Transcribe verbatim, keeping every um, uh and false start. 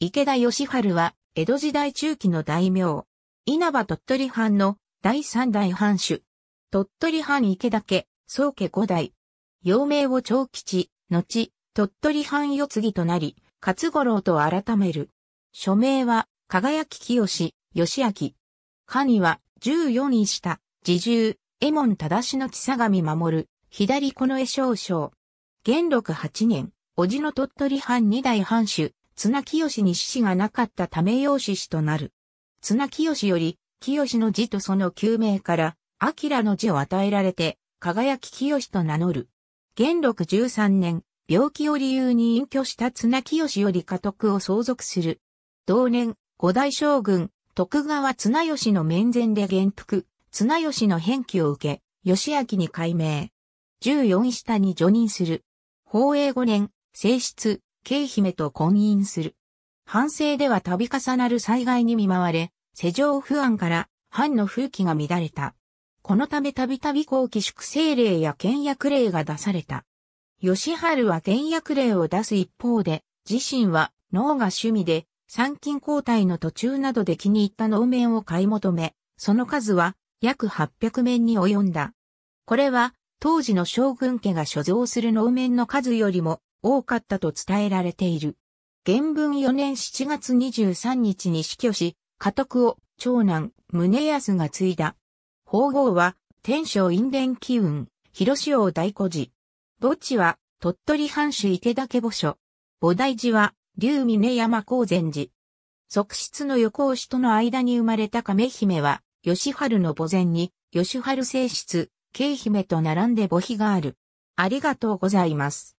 池田義晴は、江戸時代中期の大名。稲葉鳥取藩の第三代藩主。鳥取藩池田家、宗家五代。幼名を長吉、後、鳥取藩世継ぎとなり、勝五郎と改める。署名は、輝清義明。下には、十四位下、侍従、右門忠の千相模守、左近衛少将。元禄八年、叔父の鳥取藩二代藩主、綱清に子子がなかったため養子子となる。綱清より、清の字とその旧名から、明の字を与えられて、輝清と名乗る。元禄十三年、病気を理由に隠居した綱清より家督を相続する。同年、五代将軍、徳川綱吉の面前で元服、綱吉の返記を受け、義明に改名。十四位下に叙任する。宝永五年、正室、慶姫と婚姻する。藩政では度重なる災害に見舞われ、世情不安から藩の風紀が乱れた。このためたびたび後期粛清令や倹約令が出された。義晴は倹約令を出す一方で、自身は農が趣味で、参勤交代の途中などで気に入った能面を買い求め、その数は約はっぴゃくめんに及んだ。これは当時の将軍家が所蔵する能面の数よりも多かったと伝えられている。元文よねんしちがつにじゅうさんにちに死去し、家督を長男、宗康が継いだ。法号は、天正院伝機運、広塩大古寺。墓地は、鳥取藩主池田家墓所。菩提寺は、竜峰山光禅寺。側室の横押しとの間に生まれた亀姫は、義晴の墓前に、義晴正室、慶姫と並んで墓碑がある。ありがとうございます。